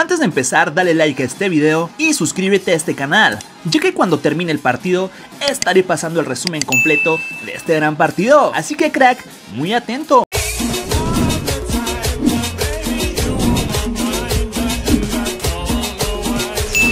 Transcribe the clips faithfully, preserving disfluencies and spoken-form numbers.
Antes de empezar, dale like a este video y suscríbete a este canal, ya que cuando termine el partido estaré pasando el resumen completo de este gran partido. Así que crack, muy atento.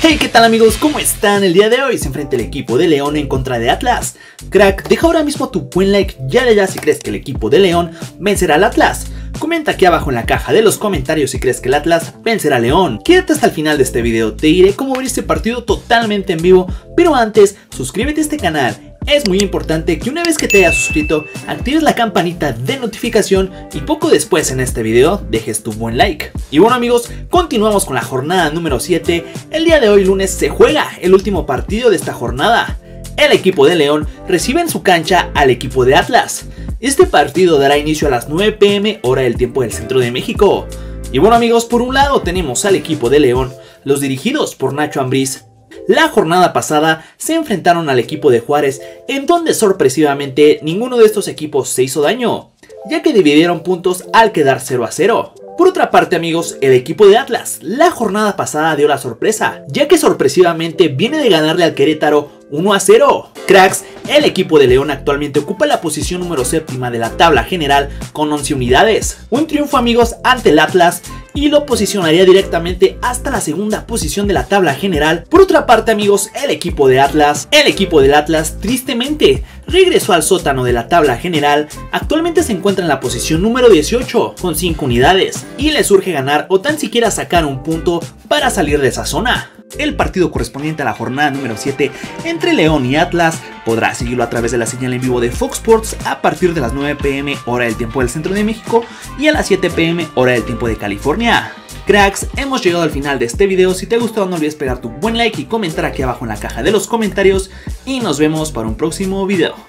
Hey, ¿qué tal amigos? ¿Cómo están? El día de hoy se enfrenta el equipo de León en contra de Atlas. Crack, deja ahora mismo tu buen like ya de ya si crees que el equipo de León vencerá al Atlas. Comenta aquí abajo en la caja de los comentarios si crees que el Atlas vencerá a León. Quédate hasta el final de este video, te diré cómo ver este partido totalmente en vivo, pero antes suscríbete a este canal. Es muy importante que una vez que te hayas suscrito, actives la campanita de notificación y poco después en este video dejes tu buen like. Y bueno amigos, continuamos con la jornada número siete. El día de hoy lunes se juega el último partido de esta jornada. El equipo de León recibe en su cancha al equipo de Atlas. Este partido dará inicio a las nueve pm hora del tiempo del centro de México. Y bueno amigos, por un lado tenemos al equipo de León, los dirigidos por Nacho Ambriz. La jornada pasada se enfrentaron al equipo de Juárez, en donde sorpresivamente ninguno de estos equipos se hizo daño, ya que dividieron puntos al quedar cero a cero. Por otra parte amigos, el equipo de Atlas, la jornada pasada dio la sorpresa, ya que sorpresivamente viene de ganarle al Querétaro uno a cero. Cracks, el equipo de León actualmente ocupa la posición número séptima de la tabla general con once unidades. Un triunfo amigos ante el Atlas y lo posicionaría directamente hasta la segunda posición de la tabla general. Por otra parte amigos, el equipo de Atlas, el equipo del Atlas tristemente regresó al sótano de la tabla general, actualmente se encuentra en la posición número dieciocho con cinco unidades y le urge ganar o tan siquiera sacar un punto para salir de esa zona. El partido correspondiente a la jornada número siete entre León y Atlas podrás seguirlo a través de la señal en vivo de Fox Sports a partir de las nueve pm hora del tiempo del centro de México y a las siete pm hora del tiempo de California. Cracks, hemos llegado al final de este video. Si te gustó no olvides pegar tu buen like y comentar aquí abajo en la caja de los comentarios y nos vemos para un próximo video.